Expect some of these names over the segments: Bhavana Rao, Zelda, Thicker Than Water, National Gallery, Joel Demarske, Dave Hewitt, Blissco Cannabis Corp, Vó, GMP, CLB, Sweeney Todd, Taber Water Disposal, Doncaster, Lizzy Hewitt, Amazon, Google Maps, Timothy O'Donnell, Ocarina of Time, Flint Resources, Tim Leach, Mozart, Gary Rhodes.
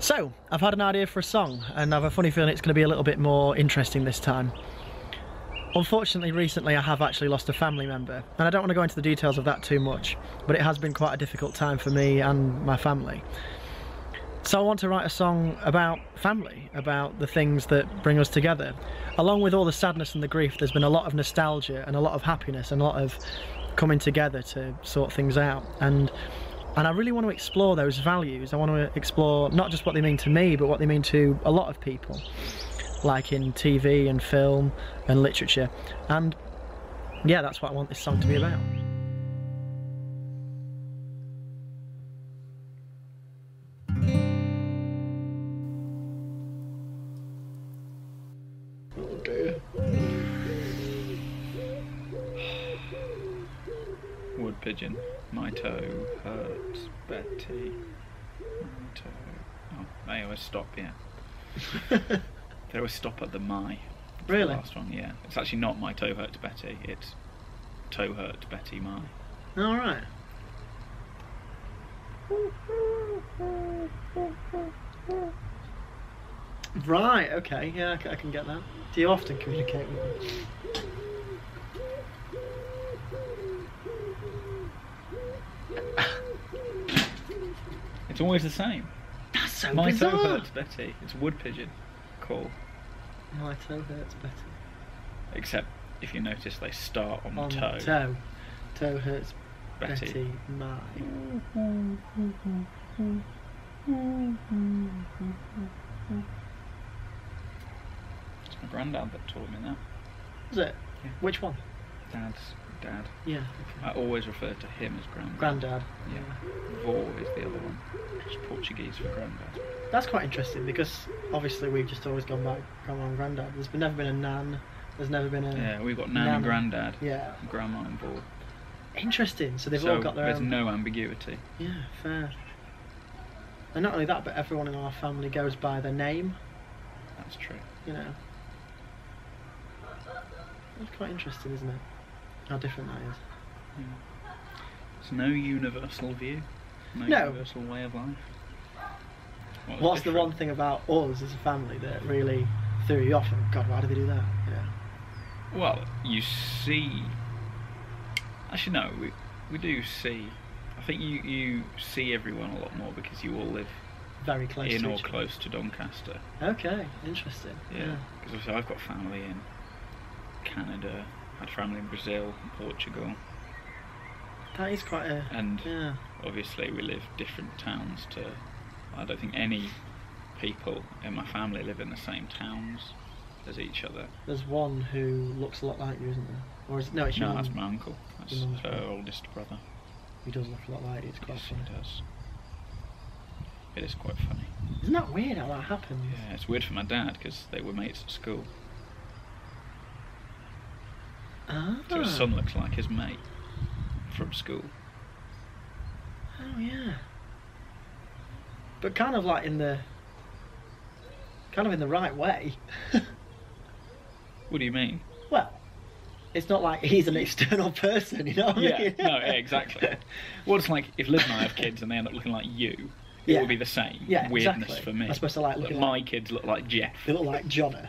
So, I've had an idea for a song, and I have a funny feeling it's going to be a little bit more interesting this time. Unfortunately, recently I have actually lost a family member, and I don't want to go into the details of that too much, but it has been quite a difficult time for me and my family. So I want to write a song about family, about the things that bring us together. Along with all the sadness and the grief, there's been a lot of nostalgia and a lot of happiness and a lot of coming together to sort things out. And I really want to explore those values. I want to explore not just what they mean to me, but what they mean to a lot of people, like in TV and film and literature. And yeah, that's what I want this song to be about. Oh dear. Wood pigeon. My toe hurts, Betty. My toe. Oh, they always stop, yeah. They always stop at the my. Really? The last one, yeah. It's actually not my toe hurts, Betty. It's toe hurt, Betty, my. All right. Right. Okay. Yeah, I can get that. Do you often communicate with me? It's always the same. That's so my bizarre. My toe hurts, Betty. It's a wood pigeon. Cool. My toe hurts, Betty. Except if you notice, they start on toe. Toe. Toe hurts, Betty. Betty, my. It's my granddad that taught me that. Is it? Yeah. Which one? Dad's dad. Yeah. Okay. I always refer to him as granddad. Granddad. Yeah. Vó is the other one. It's Portuguese for granddad. That's quite interesting because obviously we've just always gone by grandma and granddad. There's never been a nan. There's never been a. Yeah, we've got nan and granddad. Yeah. And grandma and Vó. Interesting. So they've all got their own. There's no ambiguity. Yeah, fair. And not only that, but everyone in our family goes by their name. That's true. You know. That's quite interesting, isn't it? How different that is. Yeah. There's no universal view, no universal way of life. What's the one thing about us as a family that really threw you off? And God, why did they do that? Yeah. Well, you see. Actually, no, we do see. I think you see everyone a lot more because you all live very close in to or each close to Doncaster. Okay, interesting. Yeah. Because obviously I've got family in Canada. I had family in Brazil and Portugal. That is quite a... And yeah. Obviously we live different towns to... I don't think any people in my family live in the same towns as each other. There's one who looks a lot like you, isn't there? Or is it, no, it's your... No, that's my uncle. That's her oldest brother. He does look a lot like you. It's quite funny. He does. It is quite funny. Isn't that weird how that happens? Yeah, it's weird for my dad because they were mates at school. Ah. So his son looks like his mate from school. Oh yeah. But kind of like in the right way. What do you mean? Well, it's not like he's an external person, you know what I mean? Yeah, no, yeah, exactly. Well, it's like if Liz and I have kids and they end up looking like you, it would be the same weirdness for me. I suppose I like looking like... My kids look like Jeff. They look like Jonna.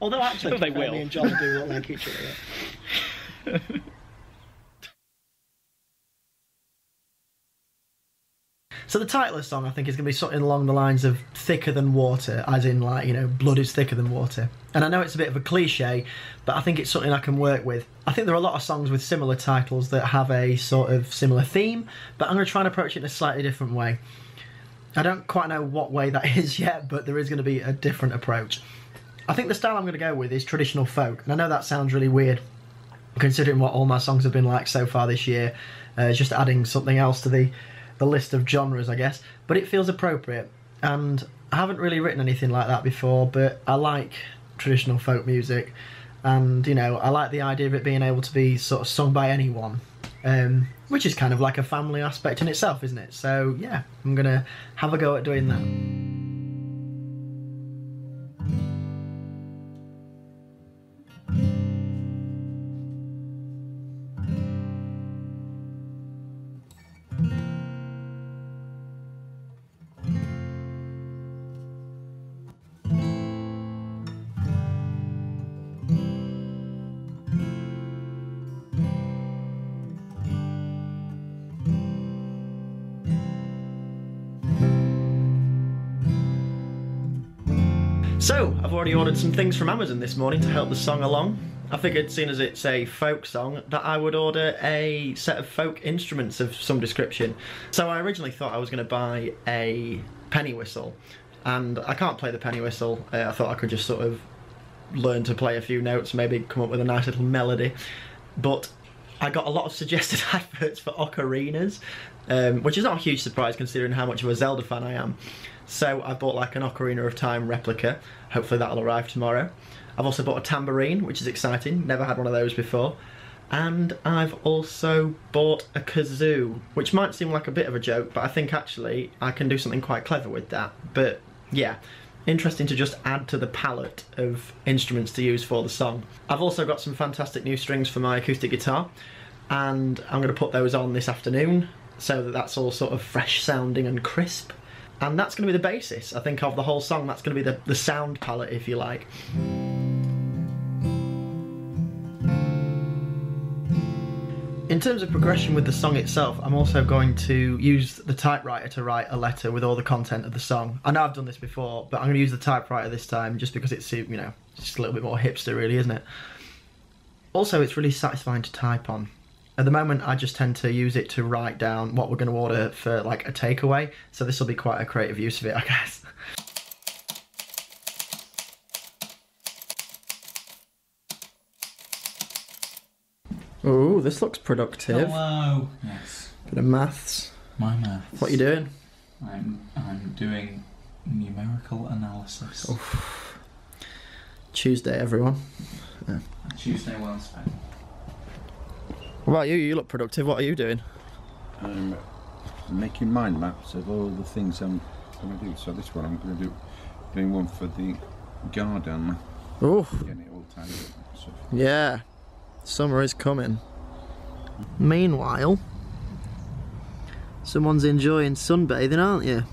Although actually, they will. Me and Jonna do look like each other. Yeah. So the title of the song, I think, is going to be something along the lines of thicker than water, as in, like, you know, blood is thicker than water. And I know it's a bit of a cliche, but I think it's something I can work with. I think there are a lot of songs with similar titles that have a sort of similar theme, but I'm going to try and approach it in a slightly different way. I don't quite know what way that is yet, but there is going to be a different approach. I think the style I'm going to go with is traditional folk, and I know that sounds really weird, considering what all my songs have been like so far this year, just adding something else to the list of genres, I guess, but it feels appropriate, and I haven't really written anything like that before, but I like traditional folk music, and, you know, I like the idea of it being able to be sort of sung by anyone, which is kind of like a family aspect in itself, isn't it? So yeah, I'm gonna have a go at doing that. So, I've already ordered some things from Amazon this morning to help the song along. I figured, seeing as it's a folk song, that I would order a set of folk instruments of some description. So I originally thought I was going to buy a penny whistle, and I can't play the penny whistle. I thought I could just sort of learn to play a few notes, maybe come up with a nice little melody. But I got a lot of suggested adverts for ocarinas, which is not a huge surprise considering how much of a Zelda fan I am. So I bought like an Ocarina of Time replica. Hopefully that'll arrive tomorrow. I've also bought a tambourine, which is exciting. Never had one of those before. And I've also bought a kazoo, which might seem like a bit of a joke, but I think actually I can do something quite clever with that. But yeah, interesting to just add to the palette of instruments to use for the song. I've also got some fantastic new strings for my acoustic guitar, and I'm going to put those on this afternoon so that that's all sort of fresh sounding and crisp. And that's going to be the basis, I think, of the whole song. That's going to be the sound palette, if you like. In terms of progression with the song itself, I'm also going to use the typewriter to write a letter with all the content of the song. I know I've done this before, but I'm going to use the typewriter this time just because it's, you know, just a little bit more hipster really, isn't it? Also, it's really satisfying to type on. At the moment, I just tend to use it to write down what we're going to order for like a takeaway, so this will be quite a creative use of it, I guess. Oh, this looks productive. Hello. Yes. Bit of maths. My maths. What are you doing? I'm doing numerical analysis. Oof. Tuesday, everyone. Yeah. Tuesday well spent. What about you? You look productive. What are you doing? I'm making mind maps of all the things I'm going to do. So this one I'm going to do, doing one for the garden. Oh. Getting it all tidied up and stuff. Yeah. Summer is coming. Meanwhile, someone's enjoying sunbathing, aren't you?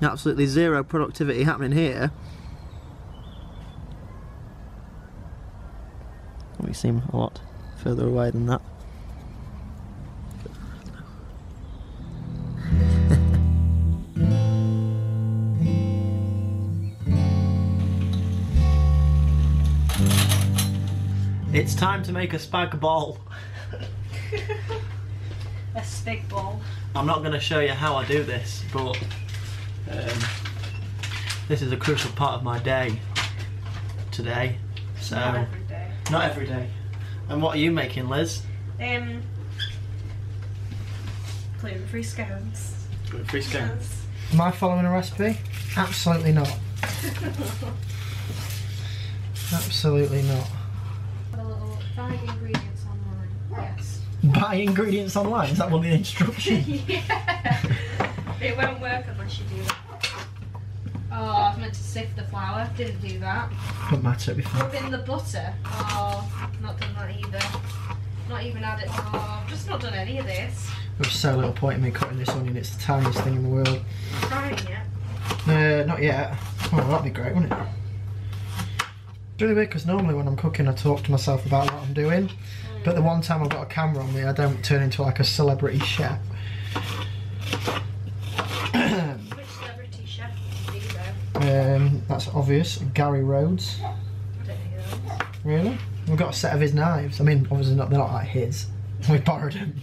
Absolutely zero productivity happening here. We seem a lot further away than that. It's time to make a spag bol. A spag bol. I'm not going to show you how I do this, but this is a crucial part of my day today. So not every day. Not every day. And what are you making, Liz? Gluten-free scones. Gluten-free scones. Am I following a recipe? Absolutely not. Absolutely not. Buy ingredients online. Yes. Buy ingredients online? Is that one of the instructions? Yeah. It won't work unless you do it. Oh, I was meant to sift the flour. Didn't do that. Doesn't matter. Put in the butter. Oh, not done that either. Not even add it. Oh, I've just not done any of this. There's so little point in me cutting this onion. It's the tiniest thing in the world. Not frying yet? Not yet. Oh, that'd be great, wouldn't it? It's really weird because normally when I'm cooking I talk to myself about what I'm doing, but the one time I've got a camera on me I don't turn into like a celebrity chef. Which celebrity chef would you be though? That's obvious, Gary Rhodes. I don't know. Really? We've got a set of his knives. I mean, obviously not, they're not like his. We borrowed them.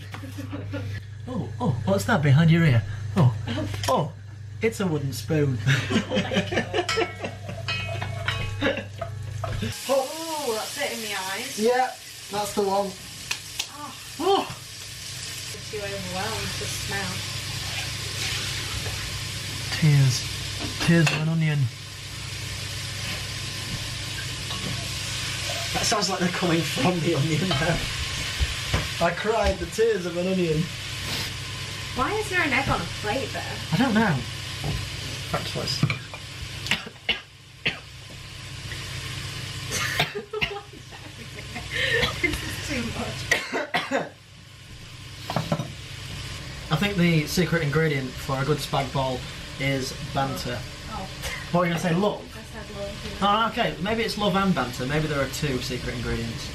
oh, what's that behind your ear? Oh, it's a wooden spoon. Oh, that's it in the eyes. Yeah, that's the one. Oh. Oh. I feel overwhelmed with the smell. Tears. Tears of an onion. That sounds like they're coming from the onion now. I cried the tears of an onion. Why is there an egg on a plate there? I don't know. Back to us. I think the secret ingredient for a good spag bol is banter. Oh. What were you going to say, love? I said love. Yeah. Oh, okay, maybe it's love and banter. Maybe there are two secret ingredients.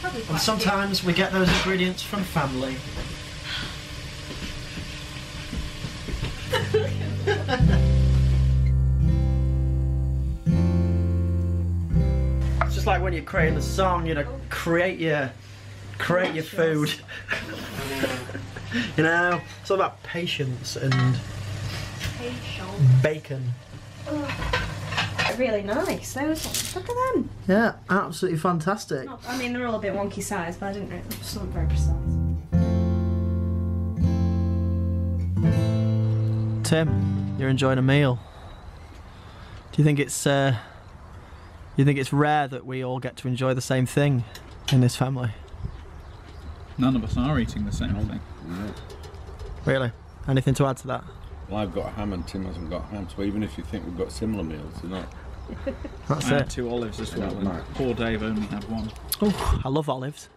Probably. And sometimes we get those ingredients from family. like when you're creating a song, you know, create your food. You know, it's all about patience and bacon. Oh, really nice. Those, look at them. Yeah, absolutely fantastic. Not, I mean, they're all a bit wonky sized, but I didn't know. It just wasn't very precise. Tim, you're enjoying a meal. Do you think it's rare that we all get to enjoy the same thing in this family? None of us are eating the same thing. No. Really? Anything to add to that? Well, I've got ham and Tim hasn't got ham, so even if you think we've got similar meals, they're not. That's I had 2 olives as well, and poor Dave only had 1. Oh, I love olives.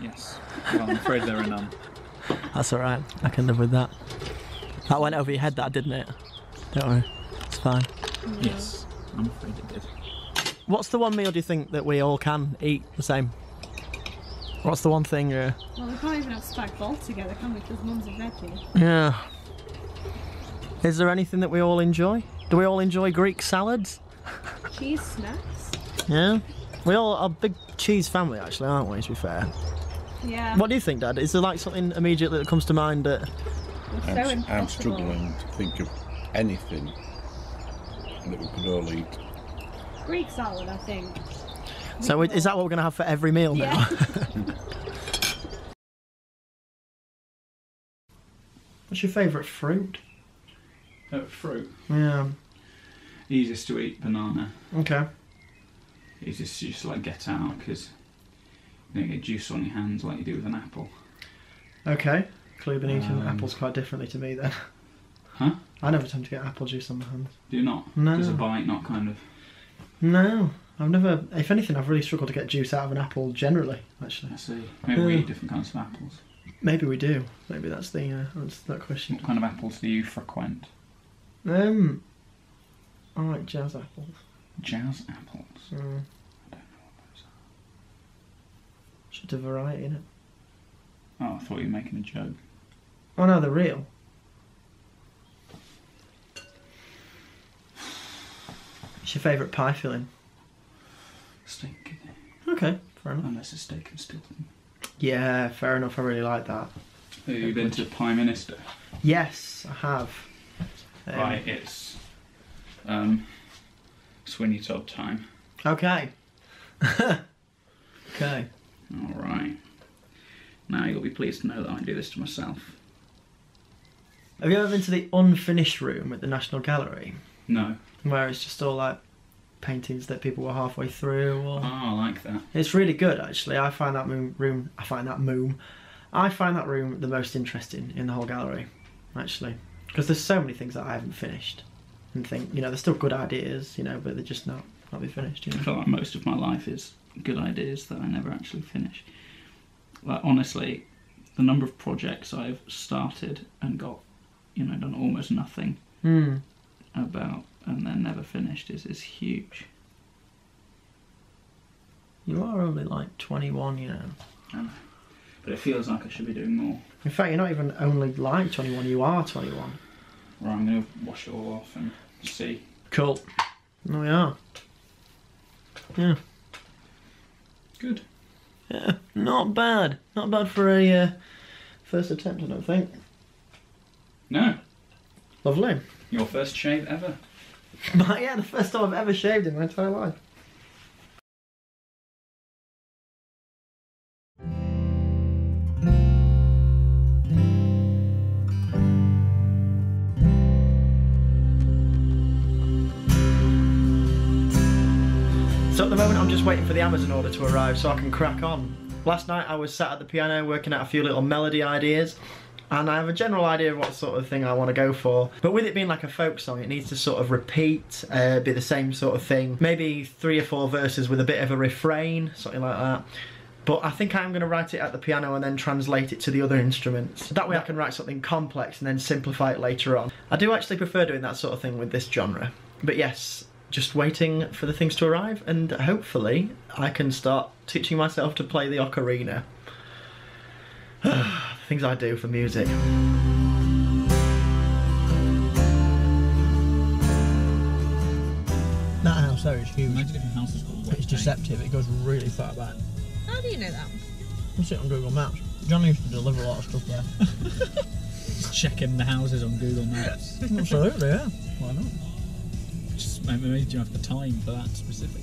Yes. Well, I'm afraid there are none. That's alright, I can live with that. That went over your head, that, didn't it? Don't worry, it's fine. Yes, I'm afraid it did. What's the one meal do you think that we all can eat the same? What's the one thing you... Well, we can't even have spag bol together, can we? Because mum's a veggie. Yeah. Is there anything that we all enjoy? Do we all enjoy Greek salads? Cheese snacks? Yeah. We all are a big cheese family, actually, aren't we, to be fair? Yeah. What do you think, Dad? Is there like something immediately that comes to mind that... I'm struggling to think of anything that we could all eat. Greek salad, I think. So is that what we're going to have for every meal now? Yeah. What's your favourite fruit? Fruit? Yeah. Easiest to eat, banana. Okay. Easiest to just like get out because you don't get juice on your hands like you do with an apple. Okay. Clearly been eating apples quite differently to me then. Huh? I never tend to get apple juice on my hands. Do you not? No. Does a bite not kind of... No. I've never, if anything, I've really struggled to get juice out of an apple generally, actually. I see. Maybe we eat different kinds of apples. Maybe we do. Maybe that's the answer to that question. What kind of apples do you frequent? I like jazz apples. Jazz apples? I don't know what those are. Should have variety in it. Oh, I thought you were making a joke. Oh no, they're real. What's your favourite pie filling? Steak. Okay, fair enough. Unless it's steak and Stilton. Yeah, fair enough. I really like that. Have you been to Prime Minister? Yes, I have. Right, it's Sweeney Todd time. Okay. Okay. All right. Now you'll be pleased to know that I do this to myself. Have you ever been to the unfinished room at the National Gallery? No. Where it's just all like paintings that people were halfway through. Or... Oh, I like that. It's really good, actually. I find that room. I find that room the most interesting in the whole gallery, actually, because there's so many things that I haven't finished, and think, you know, they're still good ideas, you know, but they're just not be finished. You know? I feel like most of my life is good ideas that I never actually finish. Like honestly, the number of projects I've started and got, you know, done almost nothing about. And then never finished is huge. You are only like 21, you know. I know. But it feels like I should be doing more. In fact, you're not even only like 21, you are 21. Right, I'm going to wash it all off and see. Cool. There we are. Yeah. Good. Yeah, not bad. Not bad for a first attempt, I don't think. No. Lovely. Your first shave ever. But yeah, the first time I've ever shaved in my entire life. So at the moment I'm just waiting for the Amazon order to arrive so I can crack on. Last night I was sat at the piano working out a few little melody ideas. And I have a general idea of what sort of thing I want to go for. But with it being like a folk song, it needs to sort of repeat, be the same sort of thing. Maybe 3 or 4 verses with a bit of a refrain, something like that. But I think I'm going to write it at the piano and then translate it to the other instruments. That way I can write something complex and then simplify it later on. I do actually prefer doing that sort of thing with this genre. But yes, just waiting for the things to arrive and hopefully I can start teaching myself to play the ocarina. Things I do for music. That house, Oge. huge. Imagine if a house has got wet. It's deceptive. It goes really far back. How do you know that? You see it on Google Maps. John used to deliver a lot of stuff there. Just checking the houses on Google Maps. Absolutely, yeah. Why not? Just maybe you have the time for that specifically.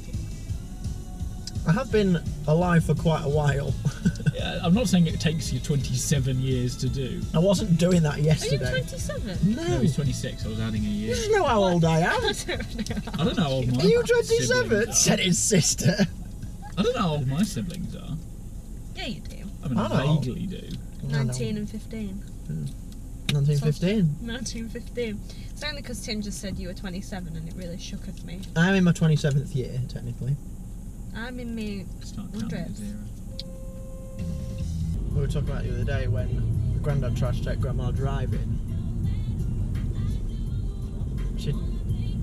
I have been alive for quite a while. Yeah, I'm not saying it takes you 27 years to do. I wasn't doing that yesterday. Are you 27? No. I was 26, I was adding a year. You know how old I am. I don't know how old my siblings are. Are you 27? Said his sister. I don't know how old my siblings are. Yeah, you do. I mean, I vaguely do. 19 and 15. Mm. 1915. 1915. It's only because Tim just said you were 27 and it really shooketh me. I'm in my 27th year, technically. I'm in my 100th. We were talking about the other day when Grandad tried to take Grandma driving. She...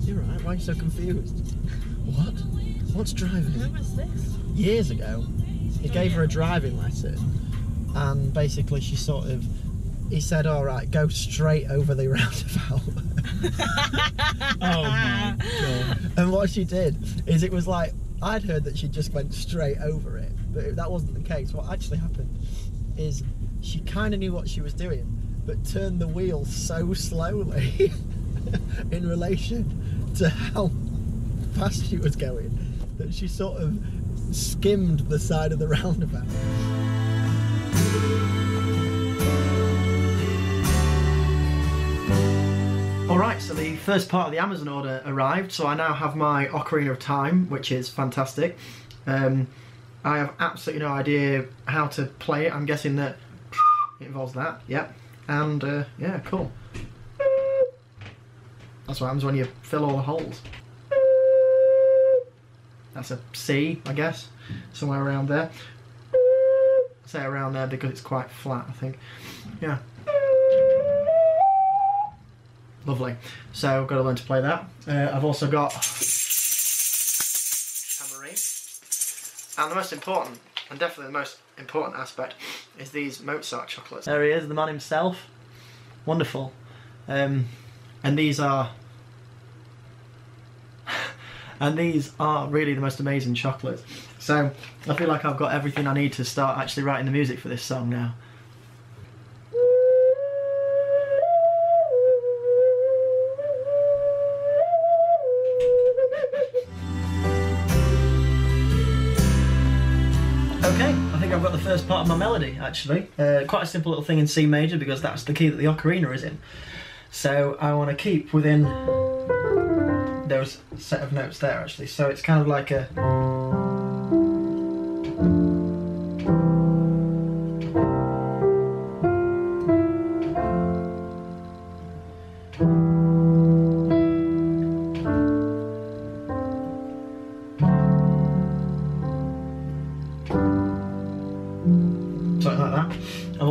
You're right, why are you so confused? What? What's driving? When was this? Years ago. He gave her a driving lesson and basically she sort of... He said, alright, go straight over the roundabout. Oh my God. And what she did is it was like... I'd heard that she just went straight over it, but that wasn't the case. What actually happened is she kind of knew what she was doing, but turned the wheel so slowly in relation to how fast she was going that she sort of skimmed the side of the roundabout. Alright, so the first part of the Amazon order arrived, so I now have my Ocarina of Time, which is fantastic. I have absolutely no idea how to play it. I'm guessing that it involves that, yeah. And, yeah, cool. That's what happens when you fill all the holes. That's a C, I guess, somewhere around there. I say around there because it's quite flat, I think. Yeah. Lovely. So I've got to learn to play that. I've also got tambourine. And the most important, and definitely the most important aspect, is these Mozart chocolates. There he is, the man himself. Wonderful. And these are... and these are really the most amazing chocolates. So I feel like I've got everything I need to start actually writing the music for this song now. I've got the first part of my melody, actually. Quite a simple little thing in C major because that's the key that the ocarina is in. So I want to keep within those set of notes there, actually. So it's kind of like a...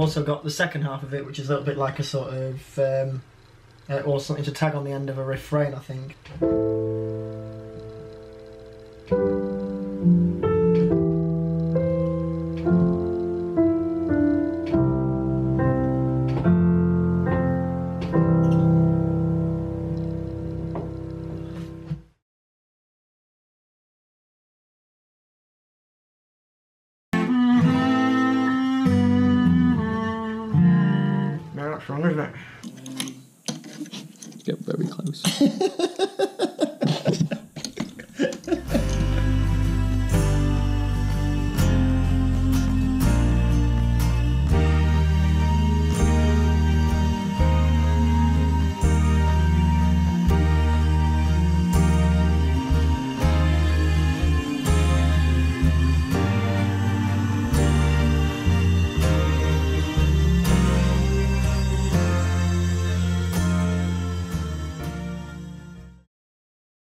also got the second half of it, which is a little bit like a sort of or something to tag on the end of a refrain, I think. Wrong, isn't it? Get very close.